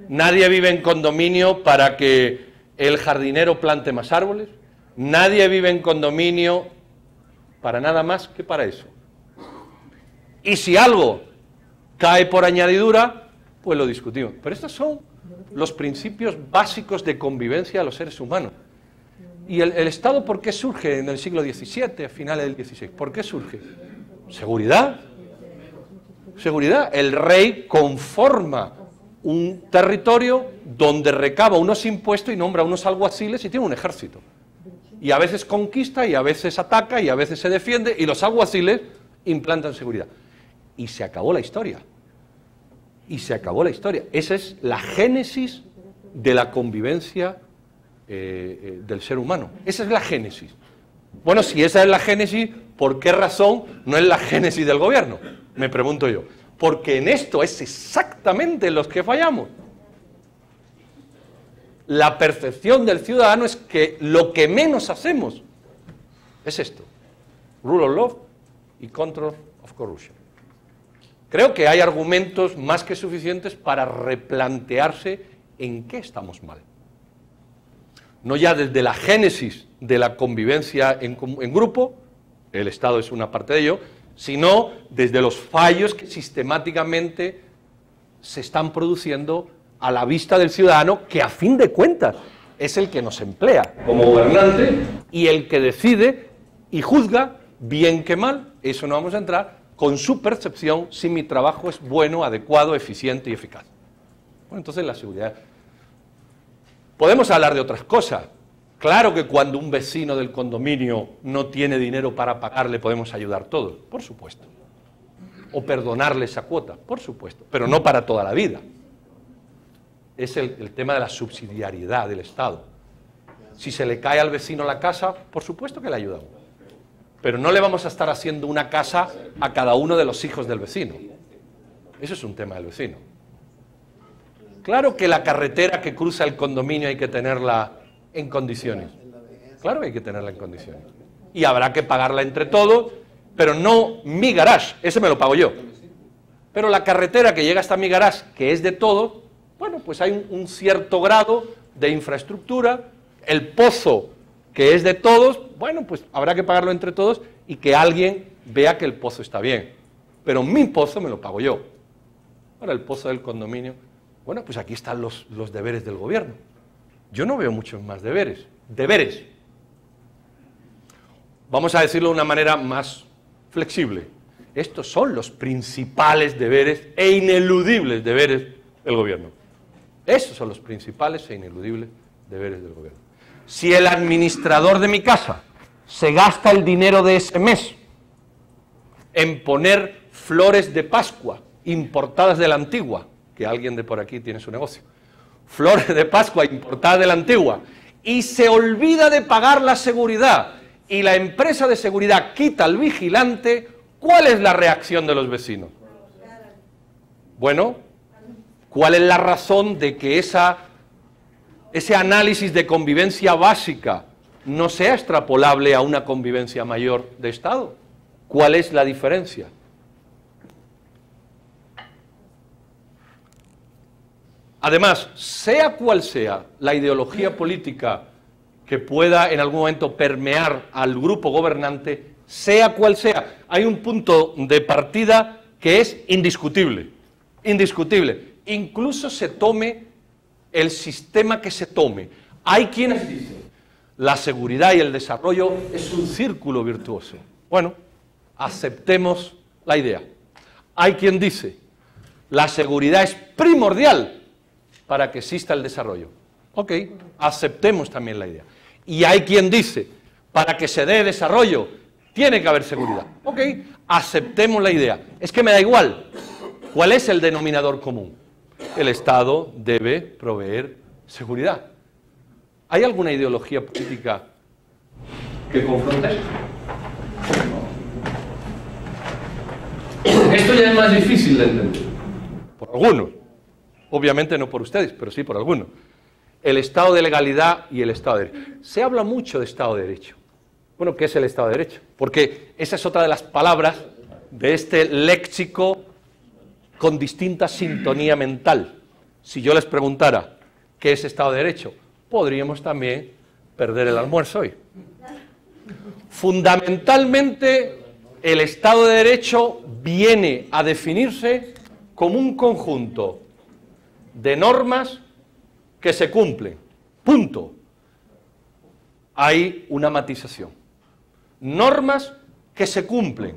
Nadie vive en condominio para que el jardinero plante más árboles. Nadie vive en condominio para nada más que para eso. Y si algo cae por añadidura, pues lo discutimos. Pero estos son los principios básicos de convivencia de los seres humanos. ¿Y el Estado por qué surge en el siglo XVII, a finales del XVI? ¿Por qué surge? ¿Seguridad? Seguridad. El rey conforma un territorio donde recaba unos impuestos y nombra unos alguaciles y tiene un ejército. Y a veces conquista, y a veces ataca, y a veces se defiende, y los alguaciles implantan seguridad. Y se acabó la historia. Y se acabó la historia. Esa es la génesis de la convivencia del ser humano. Esa es la génesis. Bueno, si esa es la génesis, ¿por qué razón no es la génesis del gobierno? Me pregunto yo. Porque en esto es exactamente en los que fallamos. La percepción del ciudadano es que lo que menos hacemos es esto: rule of law y control of corruption. Creo que hay argumentos más que suficientes para replantearse en qué estamos mal. No ya desde la génesis de la convivencia en grupo, el Estado es una parte de ello, sino desde los fallos que sistemáticamente se están produciendo a la vista del ciudadano, que a fin de cuentas es el que nos emplea como gobernante y el que decide y juzga, bien que mal, eso no vamos a entrar, con su percepción si mi trabajo es bueno, adecuado, eficiente y eficaz. Bueno, entonces la seguridad. Podemos hablar de otras cosas. Claro que cuando un vecino del condominio no tiene dinero para pagarle, podemos ayudar todos, por supuesto. O perdonarle esa cuota, por supuesto, pero no para toda la vida. Es el tema de la subsidiariedad del Estado. Si se le cae al vecino la casa, por supuesto que le ayudamos. Pero no le vamos a estar haciendo una casa a cada uno de los hijos del vecino. Eso es un tema del vecino. Claro que la carretera que cruza el condominio hay que tenerla en condiciones. Claro que hay que tenerla en condiciones. Y habrá que pagarla entre todos, pero no mi garage, ese me lo pago yo. Pero la carretera que llega hasta mi garage, que es de todos, bueno, pues hay un cierto grado de infraestructura, el pozo que es de todos, bueno, pues habrá que pagarlo entre todos y que alguien vea que el pozo está bien. Pero mi pozo me lo pago yo. Ahora el pozo del condominio, bueno, pues aquí están los deberes del gobierno. Yo no veo muchos más deberes. Deberes. Vamos a decirlo de una manera más flexible. Estos son los principales deberes e ineludibles deberes del gobierno. Esos son los principales e ineludibles deberes del gobierno. Si el administrador de mi casa se gasta el dinero de ese mes en poner flores de Pascua importadas de la Antigua, que alguien de por aquí tiene su negocio, flores de Pascua importadas de la Antigua, y se olvida de pagar la seguridad, y la empresa de seguridad quita al vigilante, ¿cuál es la reacción de los vecinos? Bueno, ¿cuál es la razón de que ese análisis de convivencia básica no sea extrapolable a una convivencia mayor de Estado? ¿Cuál es la diferencia? Además, sea cual sea la ideología política que pueda en algún momento permear al grupo gobernante, sea cual sea, hay un punto de partida que es indiscutible, indiscutible. Incluso se tome el sistema que se tome. Hay quienes dicen, la seguridad y el desarrollo es un círculo virtuoso. Bueno, aceptemos la idea. Hay quien dice, la seguridad es primordial para que exista el desarrollo. Ok, aceptemos también la idea. Y hay quien dice, para que se dé desarrollo, tiene que haber seguridad. Ok, aceptemos la idea. Es que me da igual. ¿Cuál es el denominador común? El Estado debe proveer seguridad. ¿Hay alguna ideología política que confronte esto? Esto ya es más difícil de entender. Por algunos. Obviamente no por ustedes, pero sí por algunos. El Estado de legalidad y el Estado de derecho. Se habla mucho de Estado de derecho. Bueno, ¿qué es el Estado de derecho? Porque esa es otra de las palabras de este léxico con distinta sintonía mental. Si yo les preguntara qué es Estado de Derecho, podríamos también perder el almuerzo hoy. Fundamentalmente, el Estado de Derecho viene a definirse como un conjunto de normas que se cumplen. Punto. hay una matización. Normas que se cumplen.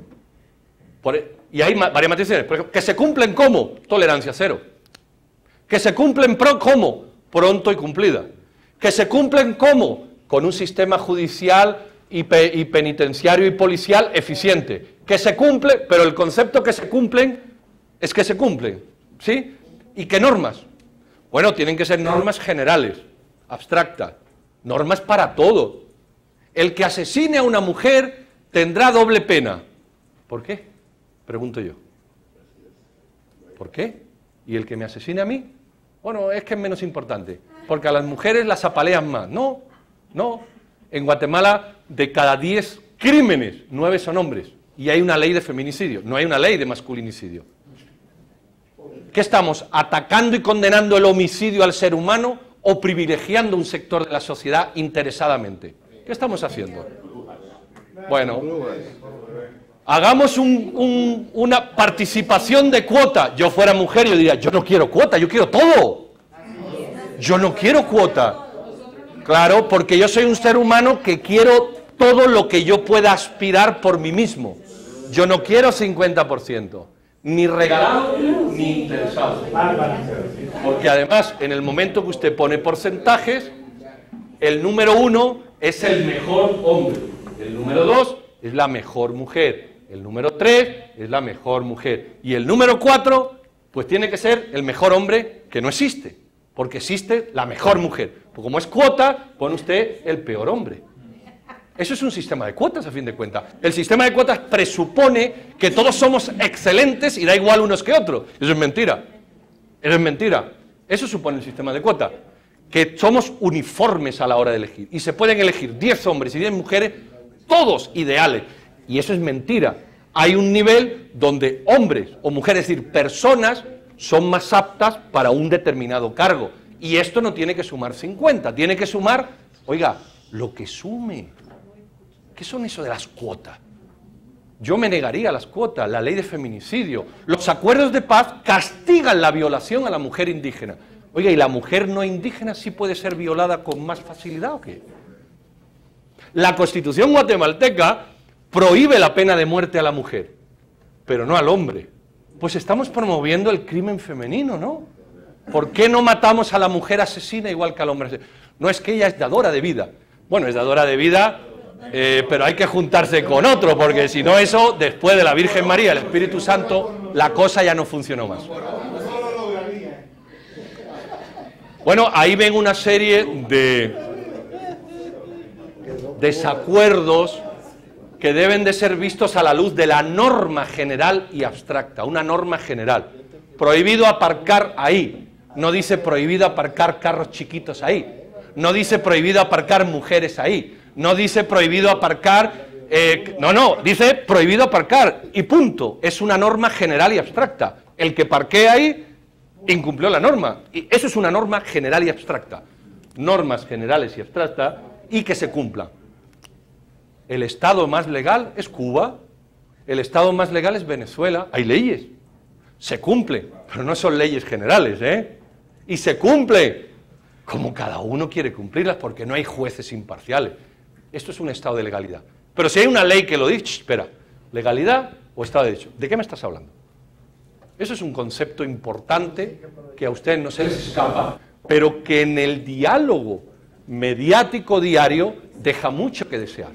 Y hay varias matizaciones. Por ejemplo, que se cumplen como tolerancia cero. Que se cumplen como pronto y cumplida. Que se cumplen como con un sistema judicial y penitenciario y policial eficiente. Que se cumple, pero el concepto que se cumplen es que se cumplen. ¿Sí? ¿Y qué normas? Bueno, tienen que ser normas generales, abstractas, normas para todo. El que asesine a una mujer tendrá doble pena. ¿Por qué? Pregunto yo. ¿Por qué? ¿Y el que me asesine a mí? Bueno, es que es menos importante, porque a las mujeres las apalean más. No, no. En Guatemala, de cada 10 crímenes, 9 son hombres. Y hay una ley de feminicidio, no hay una ley de masculinicidio. ¿Qué estamos? ¿Atacando y condenando el homicidio al ser humano o privilegiando un sector de la sociedad interesadamente? ¿Qué estamos haciendo? Bueno, hagamos una participación de cuota. Yo fuera mujer, yo diría, yo no quiero cuota, yo quiero todo. Yo no quiero cuota. Claro, porque yo soy un ser humano que quiero todo lo que yo pueda aspirar por mí mismo. Yo no quiero 50%. Ni regalado, ni interesado. Porque además, en el momento que usted pone porcentajes, el número 1 es el mejor hombre, el número 2 es la mejor mujer, el número 3 es la mejor mujer, y el número 4, pues tiene que ser el mejor hombre que no existe, porque existe la mejor mujer. Pues como es cuota, pone usted el peor hombre. Eso es un sistema de cuotas, a fin de cuentas. El sistema de cuotas presupone que todos somos excelentes y da igual unos que otros. Eso es mentira. Eso es mentira. Eso supone el sistema de cuotas. Que somos uniformes a la hora de elegir. Y se pueden elegir 10 hombres y 10 mujeres, todos ideales. Y eso es mentira. Hay un nivel donde hombres o mujeres, es decir, personas, son más aptas para un determinado cargo. Y esto no tiene que sumar 50. Tiene que sumar, oiga, lo que sume. ¿Qué son eso de las cuotas? Yo me negaría a las cuotas, la ley de feminicidio. Los acuerdos de paz castigan la violación a la mujer indígena. Oiga, ¿y la mujer no indígena sí puede ser violada con más facilidad o qué? La Constitución guatemalteca prohíbe la pena de muerte a la mujer, pero no al hombre. Pues estamos promoviendo el crimen femenino, ¿no? ¿Por qué no matamos a la mujer asesina igual que al hombre asesino? No, es que ella es dadora de vida. Bueno, es dadora de vida... pero hay que juntarse con otro, porque si no eso, después de la Virgen María, el Espíritu Santo, la cosa ya no funcionó más. Bueno, ahí ven una serie de desacuerdos que deben de ser vistos a la luz de la norma general y abstracta, una norma general. Prohibido aparcar ahí, no dice prohibido aparcar carros chiquitos ahí, no dice prohibido aparcar mujeres ahí. No dice prohibido aparcar, no, dice prohibido aparcar y punto. Es una norma general y abstracta. El que parquea ahí incumplió la norma. Y eso es una norma general y abstracta. Normas generales y abstractas y que se cumplan. El estado más legal es Cuba, el estado más legal es Venezuela. Hay leyes, se cumplen, pero no son leyes generales, ¿eh? Y se cumple como cada uno quiere cumplirlas porque no hay jueces imparciales. Esto es un estado de legalidad. Pero si hay una ley que lo dice, espera, legalidad o estado de derecho, ¿de qué me estás hablando? Eso es un concepto importante que a ustedes no se les escapa, pero que en el diálogo mediático diario deja mucho que desear.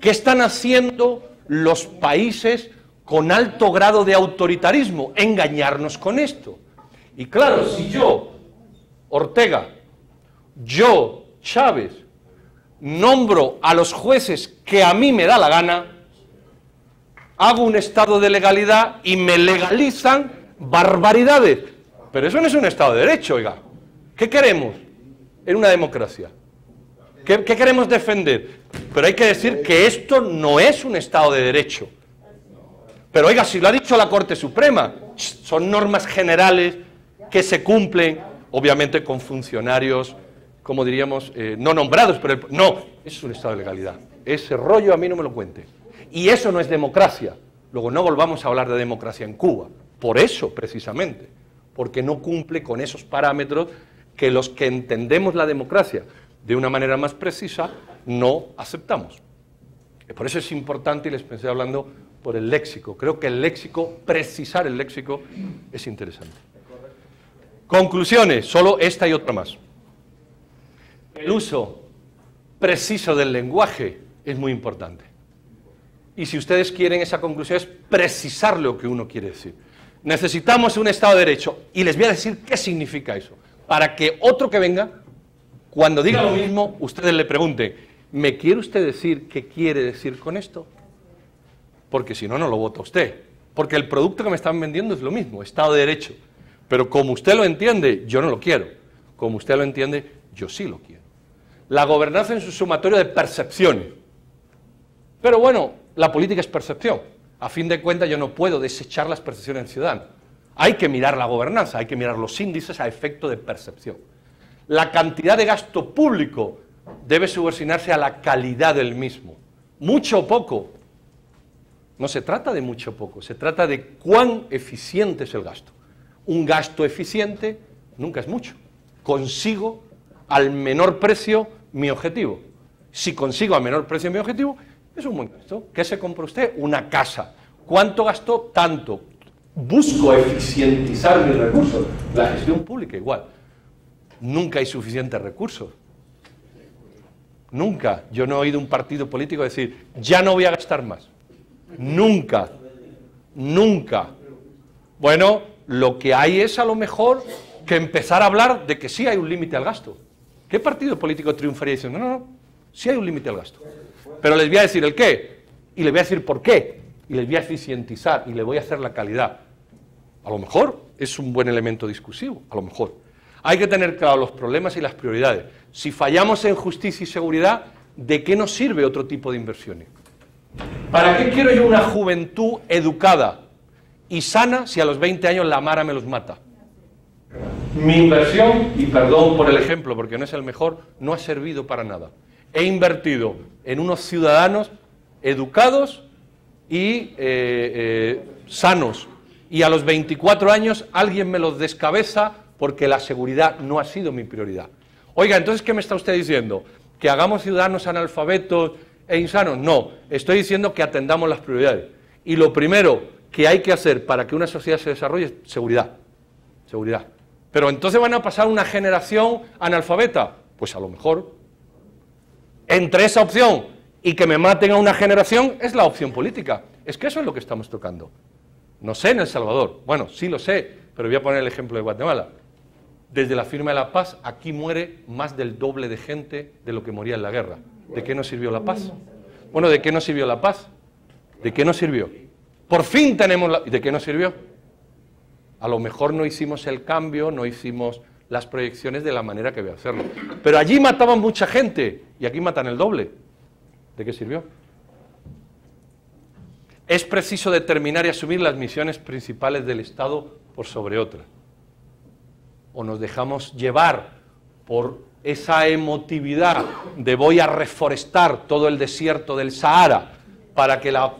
¿Qué están haciendo los países con alto grado de autoritarismo? Engañarnos con esto. Y claro, si yo, Ortega, yo, Chávez, nombro a los jueces que a mí me da la gana, hago un estado de legalidad y me legalizan barbaridades. Pero eso no es un estado de derecho, oiga. ¿Qué queremos en una democracia? ¿Qué queremos defender? Pero hay que decir que esto no es un estado de derecho. Pero oiga, si lo ha dicho la Corte Suprema, son normas generales que se cumplen, obviamente con funcionarios, como diríamos, no nombrados, pero... No, eso es un estado de legalidad. Ese rollo a mí no me lo cuente. Y eso no es democracia. Luego no volvamos a hablar de democracia en Cuba. Por eso, precisamente. Porque no cumple con esos parámetros que los que entendemos la democracia de una manera más precisa, no aceptamos. Por eso es importante, y les empecé hablando por el léxico. Creo que el léxico, precisar el léxico, es interesante. Conclusiones, solo esta y otra más. El uso preciso del lenguaje es muy importante. Y si ustedes quieren esa conclusión, es precisar lo que uno quiere decir. Necesitamos un Estado de Derecho, y les voy a decir qué significa eso, para que otro que venga, cuando diga lo mismo, ustedes le pregunten, ¿me quiere usted decir qué quiere decir con esto? Porque si no, no lo vota usted. Porque el producto que me están vendiendo es lo mismo, Estado de Derecho. Pero como usted lo entiende, yo no lo quiero. Como usted lo entiende, yo sí lo quiero. La gobernanza en su sumatorio de percepciones. Pero bueno, la política es percepción. A fin de cuentas, yo no puedo desechar las percepciones del ciudadano. Hay que mirar la gobernanza, hay que mirar los índices a efecto de percepción. La cantidad de gasto público debe subordinarse a la calidad del mismo. Mucho o poco. No se trata de mucho o poco, se trata de cuán eficiente es el gasto. Un gasto eficiente nunca es mucho. Consigo al menor precio mi objetivo. Si consigo al menor precio mi objetivo, es un buen gasto. ¿Qué se compra usted? Una casa. ¿Cuánto gastó? Tanto. Busco eficientizar mis recursos. La gestión pública igual. Nunca hay suficientes recursos. Nunca. Yo no he oído un partido político decir, ya no voy a gastar más. Nunca. Nunca. Bueno, lo que hay es a lo mejor que empezar a hablar de que sí hay un límite al gasto. ¿Qué partido político triunfaría diciendo, no, no, no, sí hay un límite al gasto? Pero les voy a decir el qué, y les voy a decir por qué, y les voy a eficientizar, y les voy a hacer la calidad. A lo mejor es un buen elemento discursivo, a lo mejor. Hay que tener claro los problemas y las prioridades. Si fallamos en justicia y seguridad, ¿de qué nos sirve otro tipo de inversiones? ¿Para qué quiero yo una juventud educada y sana si a los 20 años la mara me los mata? Mi inversión, y perdón por el ejemplo porque no es el mejor, no ha servido para nada. He invertido en unos ciudadanos educados y sanos, y a los 24 años alguien me los descabeza porque la seguridad no ha sido mi prioridad. Oiga, entonces, ¿qué me está usted diciendo? ¿Que hagamos ciudadanos analfabetos e insanos? No, estoy diciendo que atendamos las prioridades. Y lo primero que hay que hacer para que una sociedad se desarrolle, seguridad, seguridad. Pero entonces van a pasar una generación analfabeta, pues a lo mejor. Entre esa opción y que me maten a una generación es la opción política. Es que eso es lo que estamos tocando. No sé en El Salvador, bueno, sí lo sé, pero voy a poner el ejemplo de Guatemala. Desde la firma de la paz, aquí muere más del doble de gente de lo que moría en la guerra. ¿De qué nos sirvió la paz? Bueno, ¿de qué nos sirvió la paz? ¿De qué nos sirvió? Por fin tenemos la... ¿De qué nos sirvió? A lo mejor no hicimos el cambio, no hicimos las proyecciones de la manera que debe hacerlo. Pero allí mataban mucha gente y aquí matan el doble. ¿De qué sirvió? Es preciso determinar y asumir las misiones principales del Estado por sobre otras. O nos dejamos llevar por esa emotividad de voy a reforestar todo el desierto del Sahara para que la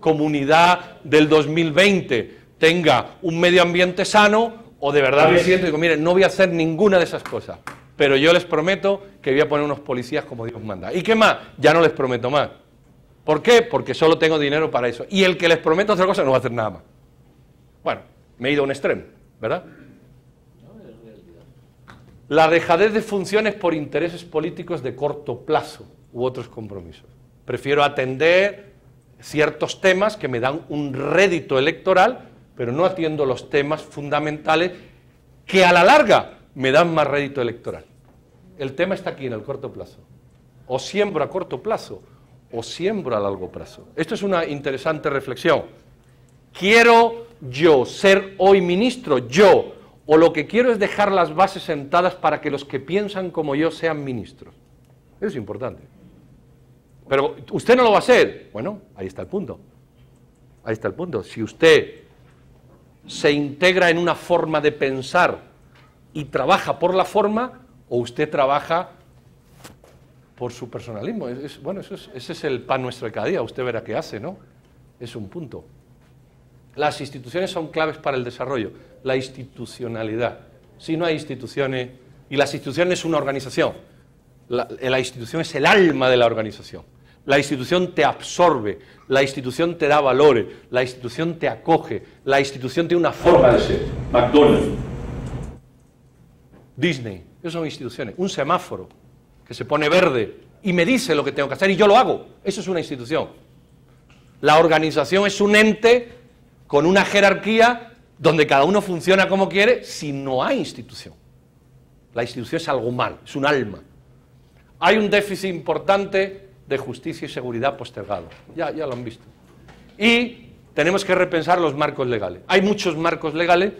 comunidad del 2020 tenga un medio ambiente sano, o de verdad me siento y digo, mire, no voy a hacer ninguna de esas cosas, pero yo les prometo que voy a poner unos policías como Dios manda. ¿Y qué más? Ya no les prometo más. ¿Por qué? Porque solo tengo dinero para eso. Y el que les prometo otra cosa no va a hacer nada más. Bueno, me he ido a un extremo, ¿verdad? La dejadez de funciones por intereses políticos de corto plazo u otros compromisos. Prefiero atender ciertos temas que me dan un rédito electoral, pero no atiendo los temas fundamentales que a la larga me dan más rédito electoral. El tema está aquí en el corto plazo. O siembro a corto plazo, o siembro a largo plazo. Esto es una interesante reflexión. ¿Quiero yo ser hoy ministro? Yo. ¿O lo que quiero es dejar las bases sentadas para que los que piensan como yo sean ministros? Eso es importante. Pero usted no lo va a hacer. Bueno, ahí está el punto. Ahí está el punto. Si usted se integra en una forma de pensar y trabaja por la forma, o usted trabaja por su personalismo. Bueno, ese es el pan nuestro de cada día. Usted verá qué hace, ¿no? Es un punto. Las instituciones son claves para el desarrollo. La institucionalidad. Si no hay instituciones, Y las instituciones es una organización. La institución es el alma de la organización. La institución te absorbe, la institución te da valores, la institución te acoge, la institución tiene una forma de ser. McDonald's, Disney, esas son instituciones. Un semáforo que se pone verde y me dice lo que tengo que hacer y yo lo hago. Eso es una institución. La organización es un ente con una jerarquía donde cada uno funciona como quiere si no hay institución. La institución es algo mal, es un alma. Hay un déficit importante de justicia y seguridad postergado, ya lo han visto. Y tenemos que repensar los marcos legales. Hay muchos marcos legales,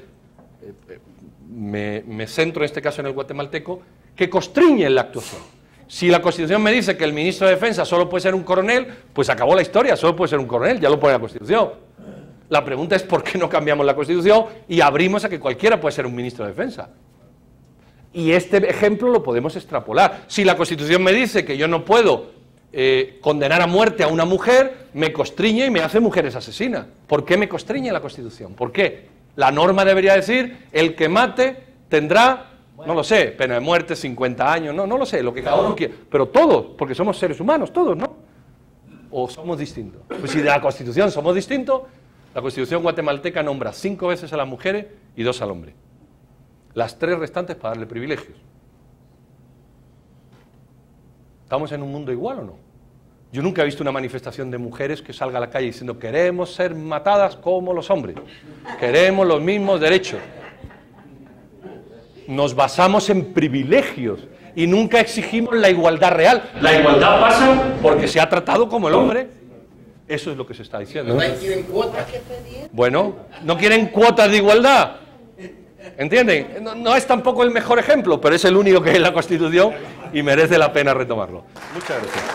me centro en este caso en el guatemalteco, que constriñen la actuación. Si la Constitución me dice que el ministro de Defensa solo puede ser un coronel, pues acabó la historia, solo puede ser un coronel, ya lo pone la Constitución. La pregunta es por qué no cambiamos la Constitución y abrimos a que cualquiera puede ser un ministro de Defensa. Y este ejemplo lo podemos extrapolar. Si la Constitución me dice que yo no puedo condenar a muerte a una mujer, me constriñe y me hace mujeres asesinas. ¿Por qué me constriñe la Constitución? ¿Por qué? La norma debería decir, el que mate tendrá, no lo sé, pena de muerte, 50 años, no lo sé, lo que cada uno quiera. Pero todos, porque somos seres humanos, todos, ¿no? ¿O somos distintos? Pues si de la Constitución somos distintos, la Constitución guatemalteca nombra 5 veces a las mujeres y 2 al hombre. Las 3 restantes para darle privilegios. ¿Estamos en un mundo igual o no? Yo nunca he visto una manifestación de mujeres que salga a la calle diciendo queremos ser matadas como los hombres, queremos los mismos derechos. Nos basamos en privilegios y nunca exigimos la igualdad real. La igualdad pasa porque se ha tratado como el hombre. Eso es lo que se está diciendo. ¿No quieren cuotas? Bueno, no quieren cuotas de igualdad. ¿Entienden? No es tampoco el mejor ejemplo, pero es el único que hay en la Constitución y merece la pena retomarlo. Muchas gracias.